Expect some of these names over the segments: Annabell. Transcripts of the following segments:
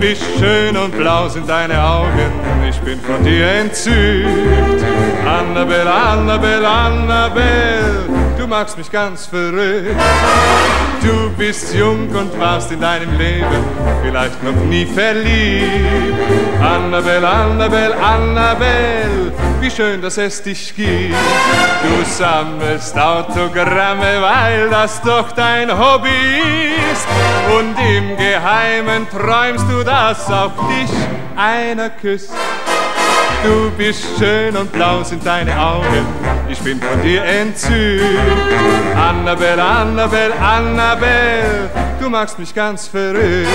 Wie schön und blau sind deine Augen, ich bin von dir entzückt. Annabell, Annabell, Annabell, du machst mich ganz verrückt. Du bist jung und warst in deinem Leben vielleicht noch nie verliebt. Annabell, Annabell, Annabell, wie schön, dass es dich gibt. Du sammelst Autogramme, weil das doch dein Hobby ist. Und im Geheimen träumst du, dass auf dich einer küsst. Du bist schön und blau sind deine Augen, ich bin von dir entzückt. Annabell, Annabell, Annabell, du machst mich ganz verrückt.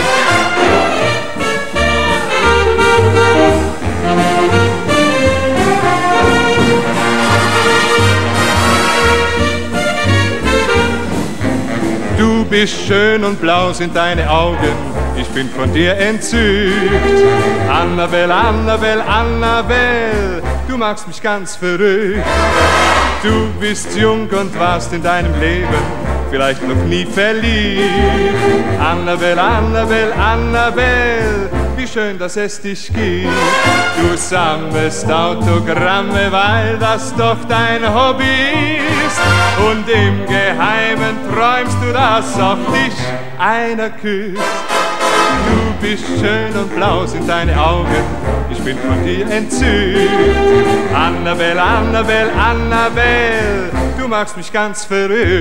Du bist schön und blau sind deine Augen, ich bin von dir entzückt. Annabell, Annabell, Annabell, du machst mich ganz verrückt. Du bist jung und warst in deinem Leben vielleicht noch nie verliebt. Annabell, Annabell, Annabell, wie schön, dass es dich gibt. Du sammelst Autogramme, weil das doch dein Hobby ist. Und im Geheimen träumst du, dass auf dich einer küsst. Du bist schön und blau sind deine Augen, ich bin von dir entzückt. Annabell, Annabell, Annabell, du machst mich ganz verrückt.